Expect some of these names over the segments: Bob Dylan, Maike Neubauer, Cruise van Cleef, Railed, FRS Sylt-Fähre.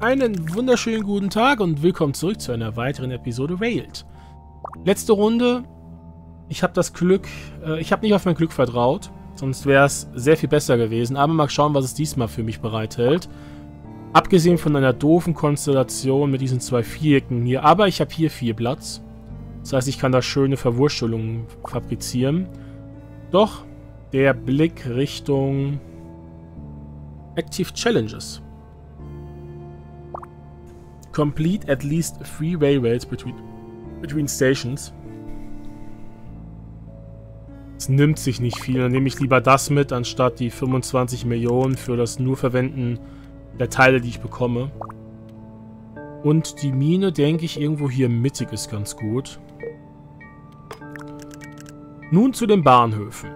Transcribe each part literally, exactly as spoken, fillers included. Einen wunderschönen guten Tag und willkommen zurück zu einer weiteren Episode Railed. Letzte Runde. Ich habe das Glück, äh, ich habe nicht auf mein Glück vertraut, sonst wäre es sehr viel besser gewesen. Aber mal schauen, was es diesmal für mich bereithält. Abgesehen von einer doofen Konstellation mit diesen zwei Vierecken hier. Aber ich habe hier viel Platz. Das heißt, ich kann da schöne Verwurschtelungen fabrizieren. Doch der Blick Richtung Active Challenges. Complete at least three railways between, between stations. Es nimmt sich nicht viel. Dann nehme ich lieber das mit, anstatt die fünfundzwanzig Millionen für das nur Verwenden der Teile, die ich bekomme. Und die Mine, denke ich, irgendwo hier mittig ist ganz gut. Nun zu den Bahnhöfen.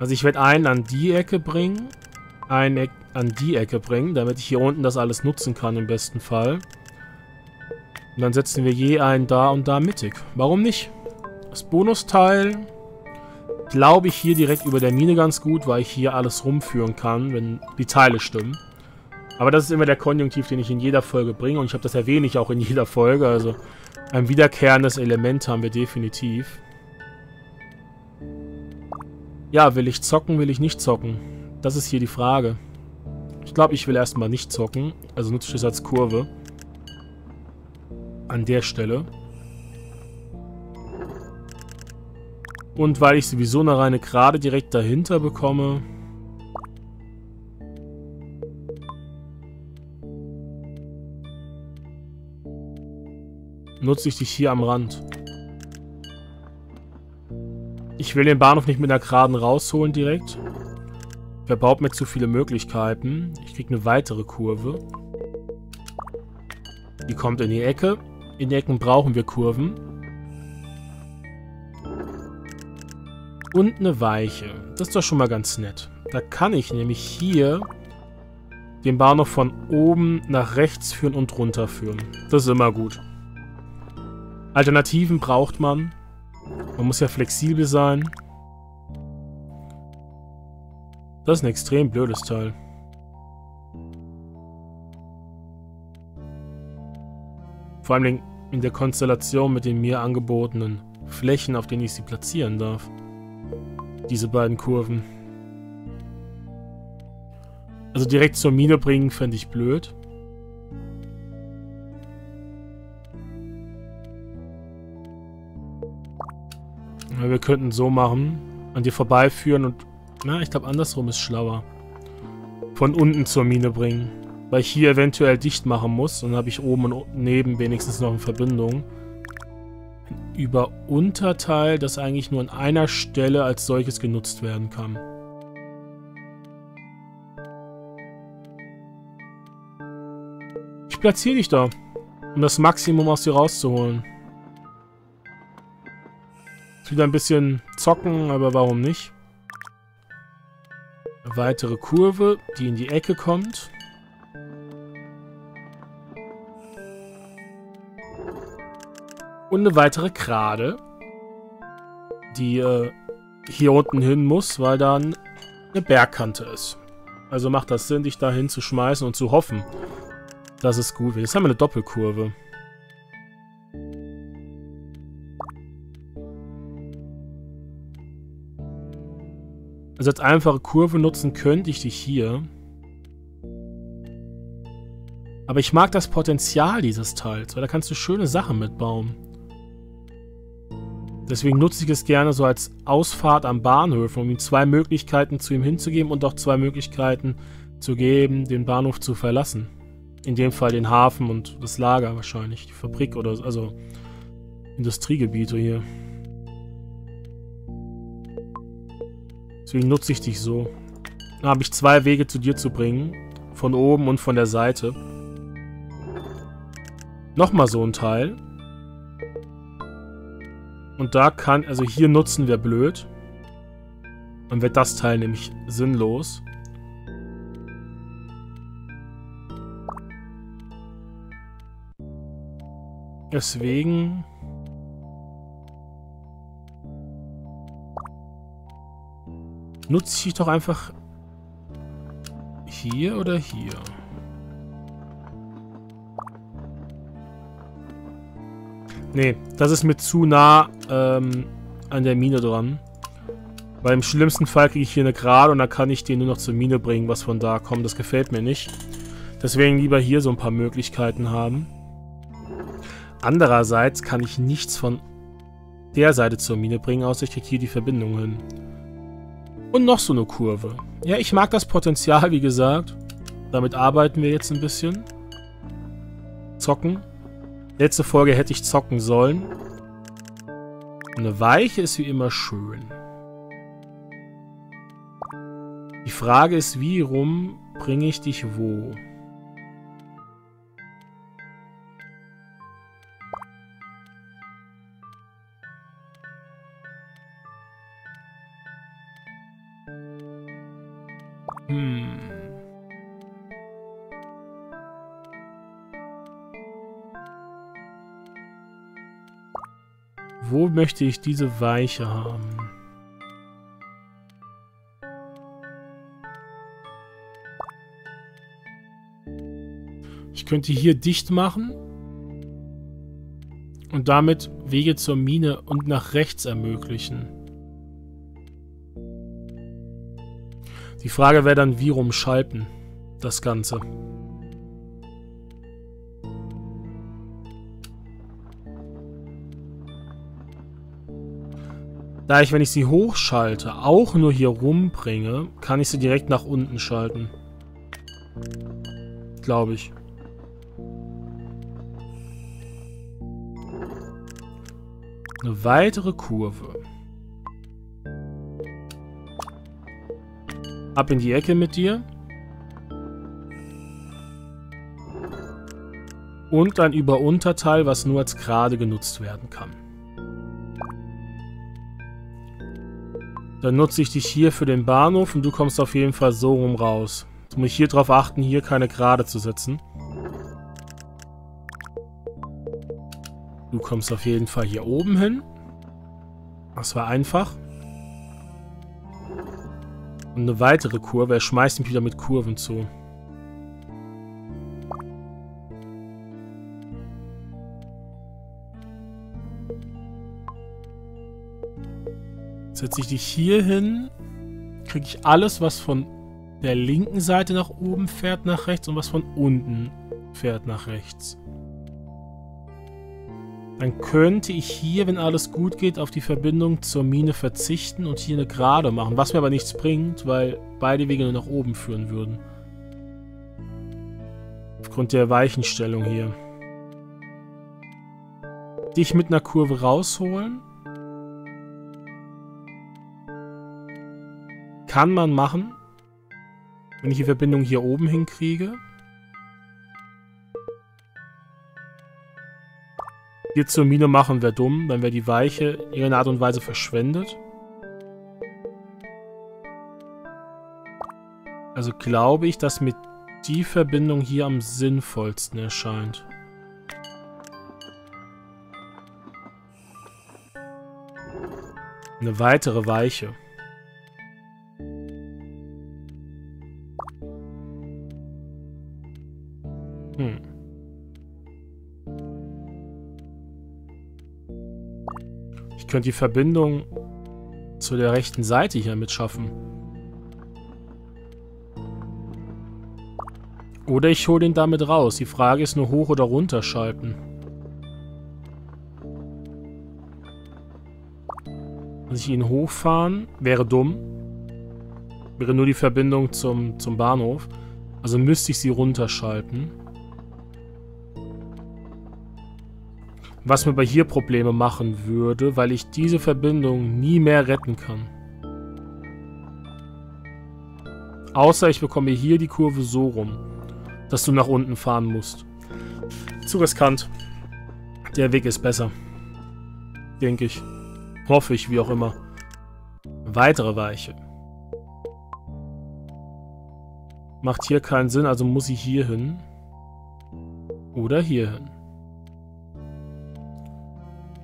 Also ich werde einen an die Ecke bringen. Einen Eck an die Ecke bringen, damit ich hier unten das alles nutzen kann im besten Fall. Und dann setzen wir je einen da und da mittig. Warum nicht? Das Bonusteil glaube ich hier direkt über der Mine ganz gut, weil ich hier alles rumführen kann, wenn die Teile stimmen. Aber das ist immer der Konjunktiv, den ich in jeder Folge bringe und ich habe das erwähne ich auch in jeder Folge. Also ein wiederkehrendes Element haben wir definitiv. Ja, will ich zocken, will ich nicht zocken? Das ist hier die Frage. Ich glaube, ich will erstmal nicht zocken. Also nutze ich das als Kurve. An der Stelle. Und weil ich sowieso eine reine Gerade direkt dahinter bekomme. Nutze ich dich hier am Rand. Ich will den Bahnhof nicht mit einer Geraden rausholen direkt. Verbaut mir zu viele Möglichkeiten. Ich kriege eine weitere Kurve. Die kommt in die Ecke. In Ecken brauchen wir Kurven. Und eine Weiche. Das ist doch schon mal ganz nett. Da kann ich nämlich hier den Bahnhof von oben nach rechts führen und runter führen. Das ist immer gut. Alternativen braucht man. Man muss ja flexibel sein. Das ist ein extrem blödes Teil. Vor allem in der Konstellation mit den mir angebotenen Flächen, auf denen ich sie platzieren darf. Diese beiden Kurven. Also direkt zur Mine bringen, fände ich blöd. Aber wir könnten so machen. An dir vorbeiführen und... Na, ich glaube, andersrum ist schlauer. Von unten zur Mine bringen. Weil ich hier eventuell dicht machen muss. Und dann habe ich oben und neben wenigstens noch eine Verbindung. Ein Über-Unterteil, das eigentlich nur an einer Stelle als solches genutzt werden kann. Ich platziere dich da. Um das Maximum aus dir rauszuholen. Ist wieder ein bisschen zocken, aber warum nicht? Weitere Kurve, die in die Ecke kommt. Und eine weitere Gerade, die äh, hier unten hin muss, weil dann eine Bergkante ist. Also macht das Sinn, dich da hinzuschmeißen und zu hoffen, dass es gut wird. Jetzt haben wir eine Doppelkurve. Also als einfache Kurve nutzen könnte ich dich hier. Aber ich mag das Potenzial dieses Teils, weil da kannst du schöne Sachen mitbauen. Deswegen nutze ich es gerne so als Ausfahrt am Bahnhof, um ihm zwei Möglichkeiten zu ihm hinzugeben und auch zwei Möglichkeiten zu geben, den Bahnhof zu verlassen. In dem Fall den Hafen und das Lager wahrscheinlich, die Fabrik oder also Industriegebiete hier. Deswegen nutze ich dich so. Da habe ich zwei Wege zu dir zu bringen. Von oben und von der Seite. Nochmal so ein Teil. Und da kann... Also hier nutzen wir blöd. Dann wird das Teil nämlich sinnlos. Deswegen... Nutze ich doch einfach hier oder hier? Nee, das ist mir zu nah ähm, an der Mine dran. Weil im schlimmsten Fall kriege ich hier eine Gerade und dann kann ich den nur noch zur Mine bringen, was von da kommt. Das gefällt mir nicht. Deswegen lieber hier so ein paar Möglichkeiten haben. Andererseits kann ich nichts von der Seite zur Mine bringen, außer ich kriege hier die Verbindung hin. Und noch so eine Kurve. Ja, ich mag das Potenzial, wie gesagt. Damit arbeiten wir jetzt ein bisschen. Zocken. Letzte Folge hätte ich zocken sollen. Eine Weiche ist wie immer schön. Die Frage ist, wie rum bringe ich dich wo? Hm. Wo möchte ich diese Weiche haben? Ich könnte hier dicht machen und damit Wege zur Mine und nach rechts ermöglichen. Die Frage wäre dann, wie rumschalten das Ganze. Da ich, wenn ich sie hochschalte, auch nur hier rumbringe, kann ich sie direkt nach unten schalten. Glaube ich. Eine weitere Kurve. Ab in die Ecke mit dir. Und ein Über-Unterteil, was nur als Gerade genutzt werden kann. Dann nutze ich dich hier für den Bahnhof und du kommst auf jeden Fall so rum raus. Jetzt muss ich hier drauf achten, hier keine Gerade zu setzen. Du kommst auf jeden Fall hier oben hin. Das war einfach. Und eine weitere Kurve. Er schmeißt mich wieder mit Kurven zu. Setze ich dich hier hin. Kriege ich alles, was von der linken Seite nach oben fährt, nach rechts und was von unten fährt, nach rechts. Dann könnte ich hier, wenn alles gut geht, auf die Verbindung zur Mine verzichten und hier eine Gerade machen. Was mir aber nichts bringt, weil beide Wege nur nach oben führen würden. Aufgrund der Weichenstellung hier. Dich mit einer Kurve rausholen. Kann man machen. Wenn ich die Verbindung hier oben hinkriege. Hier zur Mine machen wäre dumm, dann wäre die Weiche in irgendeiner Art und Weise verschwendet. Also glaube ich, dass mir die Verbindung hier am sinnvollsten erscheint. Eine weitere Weiche. Hm. Ich könnte die Verbindung zu der rechten Seite hier mit schaffen. Oder ich hole ihn damit raus. Die Frage ist nur hoch oder runter schalten. Muss ich ihn hochfahren? Wäre dumm. Wäre nur die Verbindung zum, zum Bahnhof. Also müsste ich sie runterschalten. Was mir bei hier Probleme machen würde, weil ich diese Verbindung nie mehr retten kann. Außer ich bekomme hier die Kurve so rum, dass du nach unten fahren musst. Zu riskant. Der Weg ist besser. Denke ich. Hoffe ich, wie auch immer. Weitere Weiche. Macht hier keinen Sinn, also muss ich hier hin. Oder hier hin.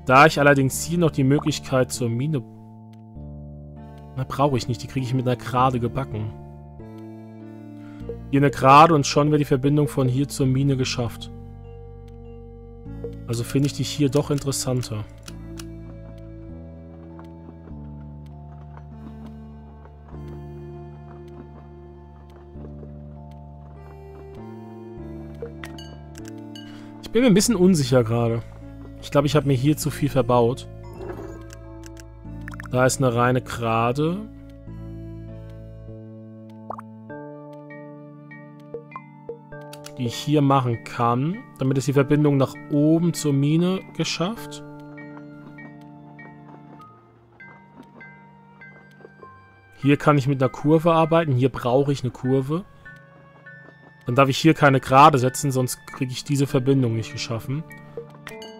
Da ich allerdings hier noch die Möglichkeit zur Mine... Na, brauche ich nicht. Die kriege ich mit einer Gerade gebacken. Hier eine Gerade und schon wäre die Verbindung von hier zur Mine geschafft. Also finde ich die hier doch interessanter. Ich bin mir ein bisschen unsicher gerade. Ich glaube, ich habe mir hier zu viel verbaut. Da ist eine reine Gerade. Die ich hier machen kann. Damit ist die Verbindung nach oben zur Mine geschafft. Hier kann ich mit einer Kurve arbeiten. Hier brauche ich eine Kurve. Dann darf ich hier keine Gerade setzen, sonst kriege ich diese Verbindung nicht geschaffen.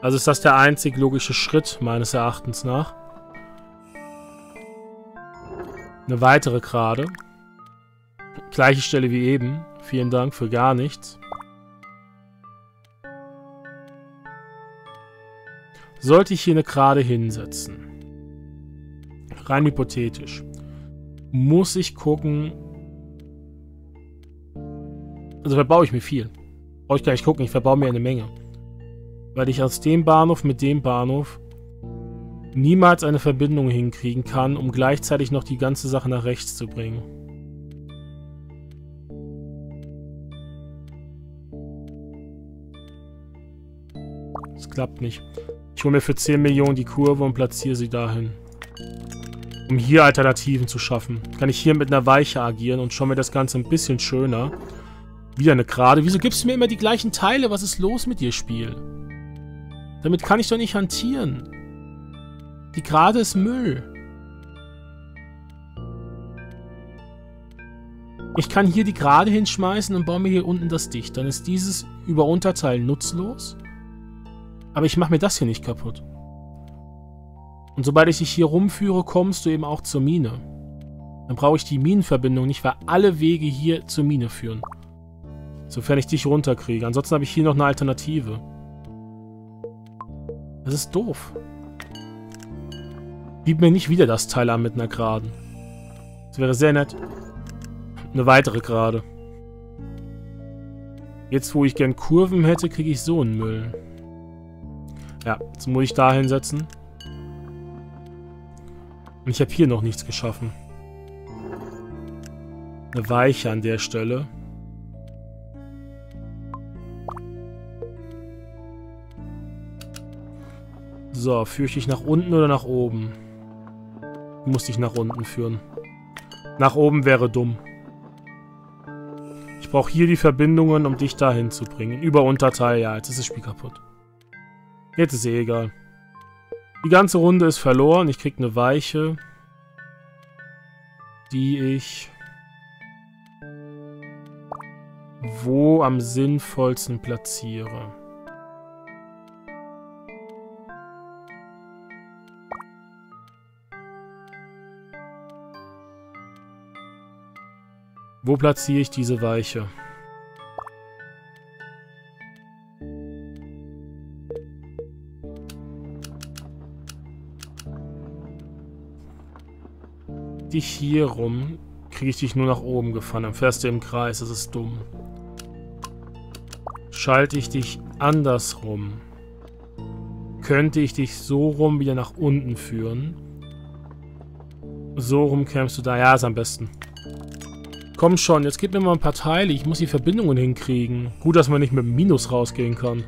Also ist das der einzig logische Schritt, meines Erachtens nach. Eine weitere Gerade. Gleiche Stelle wie eben. Vielen Dank für gar nichts. Sollte ich hier eine Gerade hinsetzen? Rein hypothetisch. Muss ich gucken... Also verbaue ich mir viel. Brauche ich gar nicht gucken, ich verbaue mir eine Menge. Weil ich aus dem Bahnhof mit dem Bahnhof niemals eine Verbindung hinkriegen kann, um gleichzeitig noch die ganze Sache nach rechts zu bringen. Das klappt nicht. Ich hole mir für zehn Millionen die Kurve und platziere sie dahin. Um hier Alternativen zu schaffen. Kann ich hier mit einer Weiche agieren und schaue mir das Ganze ein bisschen schöner. Wieder eine Gerade. Wieso gibst du mir immer die gleichen Teile? Was ist los mit dir, Spiel? Damit kann ich doch nicht hantieren. Die Gerade ist Müll. Ich kann hier die Gerade hinschmeißen und baue mir hier unten das dicht. Dann ist dieses Über-Unterteil nutzlos. Aber ich mache mir das hier nicht kaputt. Und sobald ich dich hier rumführe, kommst du eben auch zur Mine. Dann brauche ich die Minenverbindung nicht, weil alle Wege hier zur Mine führen. Sofern ich dich runterkriege. Ansonsten habe ich hier noch eine Alternative. Das ist doof. Gib mir nicht wieder das Teil an mit einer Geraden. Das wäre sehr nett. Eine weitere Gerade. Jetzt, wo ich gern Kurven hätte, kriege ich so einen Müll. Ja, jetzt muss ich da hinsetzen. Und ich habe hier noch nichts geschaffen. Eine Weiche an der Stelle. So, führe ich dich nach unten oder nach oben? Ich muss dich nach unten führen. Nach oben wäre dumm. Ich brauche hier die Verbindungen, um dich dahin zu bringen. Über Unterteil, ja, jetzt ist das Spiel kaputt. Jetzt ist eh egal. Die ganze Runde ist verloren. Ich krieg eine Weiche, die ich wo am sinnvollsten platziere. Wo platziere ich diese Weiche? Dich hier rum, kriege ich dich nur nach oben gefahren. Dann fährst du im Kreis, das ist dumm. Schalte ich dich andersrum, könnte ich dich so rum wieder nach unten führen. So rum kämst du da. Ja, ist am besten. Komm schon, jetzt gib mir mal ein paar Teile. Ich muss die Verbindungen hinkriegen. Gut, dass man nicht mit Minus rausgehen kann.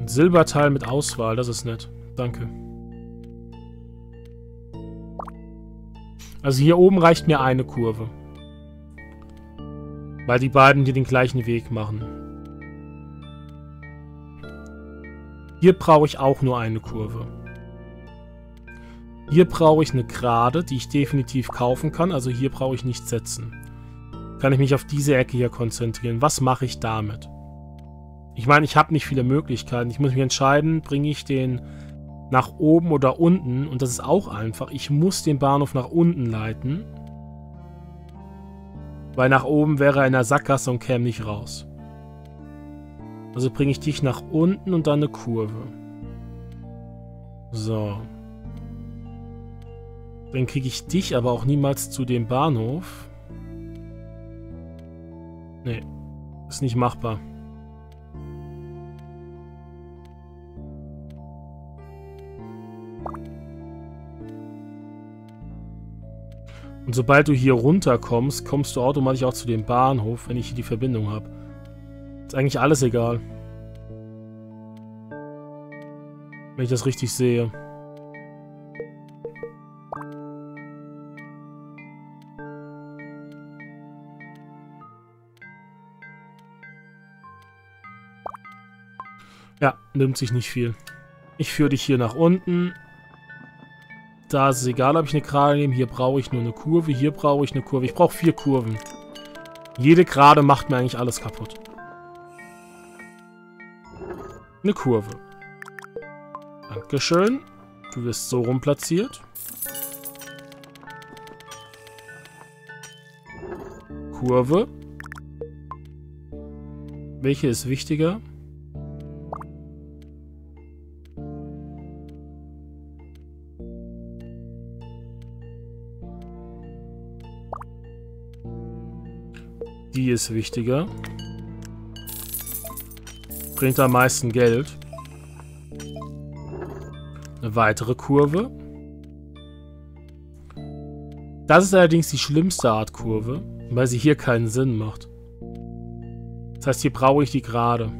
Ein Silberteil mit Auswahl, das ist nett. Danke. Also hier oben reicht mir eine Kurve. Weil die beiden hier den gleichen Weg machen. Hier brauche ich auch nur eine Kurve. Hier brauche ich eine Gerade, die ich definitiv kaufen kann. Also hier brauche ich nichts setzen. Kann ich mich auf diese Ecke hier konzentrieren. Was mache ich damit? Ich meine, ich habe nicht viele Möglichkeiten. Ich muss mich entscheiden, bringe ich den nach oben oder unten. Und das ist auch einfach. Ich muss den Bahnhof nach unten leiten. Weil nach oben wäre er in der Sackgasse und käme nicht raus. Also bringe ich dich nach unten und dann eine Kurve. So. Dann kriege ich dich aber auch niemals zu dem Bahnhof. Nee, ist nicht machbar. Und sobald du hier runter kommst, kommst du automatisch auch zu dem Bahnhof, wenn ich hier die Verbindung habe. Ist eigentlich alles egal. Wenn ich das richtig sehe. Ja, nimmt sich nicht viel. Ich führe dich hier nach unten. Da ist es egal, ob ich eine Gerade nehme. Hier brauche ich nur eine Kurve. Hier brauche ich eine Kurve. Ich brauche vier Kurven. Jede Gerade macht mir eigentlich alles kaputt. Eine Kurve. Dankeschön. Du wirst so rum platziert. Kurve. Welche ist wichtiger? Die ist wichtiger. Bringt am meisten Geld. Eine weitere Kurve. Das ist allerdings die schlimmste Art Kurve, weil sie hier keinen Sinn macht. Das heißt, hier brauche ich die Gerade.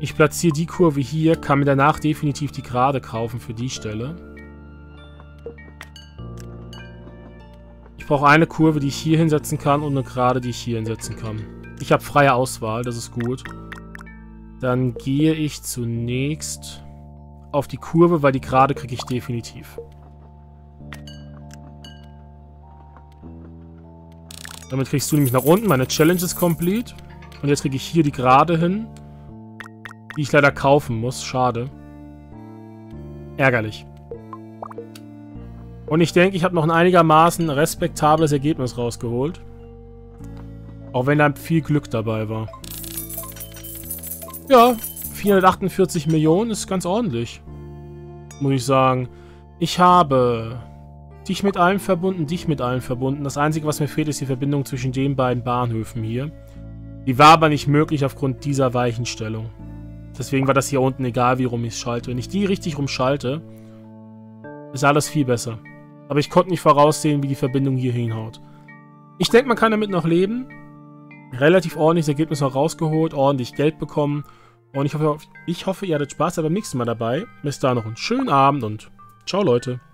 Ich platziere die Kurve hier, kann mir danach definitiv die Gerade kaufen für die Stelle. Ich brauche eine Kurve, die ich hier hinsetzen kann und eine Gerade, die ich hier hinsetzen kann. Ich habe freie Auswahl, das ist gut. Dann gehe ich zunächst auf die Kurve, weil die Gerade kriege ich definitiv. Damit kriegst du nämlich nach unten, meine Challenge ist complete. Und jetzt kriege ich hier die Gerade hin. Die ich leider kaufen muss. Schade. Ärgerlich. Und ich denke, ich habe noch ein einigermaßen respektables Ergebnis rausgeholt. Auch wenn da viel Glück dabei war. Ja, vierhundertachtundvierzig Millionen ist ganz ordentlich. Muss ich sagen. Ich habe dich mit allen verbunden, dich mit allen verbunden. Das Einzige, was mir fehlt, ist die Verbindung zwischen den beiden Bahnhöfen hier. Die war aber nicht möglich aufgrund dieser Weichenstellung. Deswegen war das hier unten egal, wie rum ich es schalte. Wenn ich die richtig rumschalte, ist alles viel besser. Aber ich konnte nicht voraussehen, wie die Verbindung hier hinhaut. Ich denke, man kann damit noch leben. Relativ ordentliches Ergebnis noch rausgeholt, ordentlich Geld bekommen. Und ich hoffe, ich hoffe, ihr hattet Spaß beim nächsten Mal dabei. Bis dahin noch einen schönen Abend und ciao, Leute.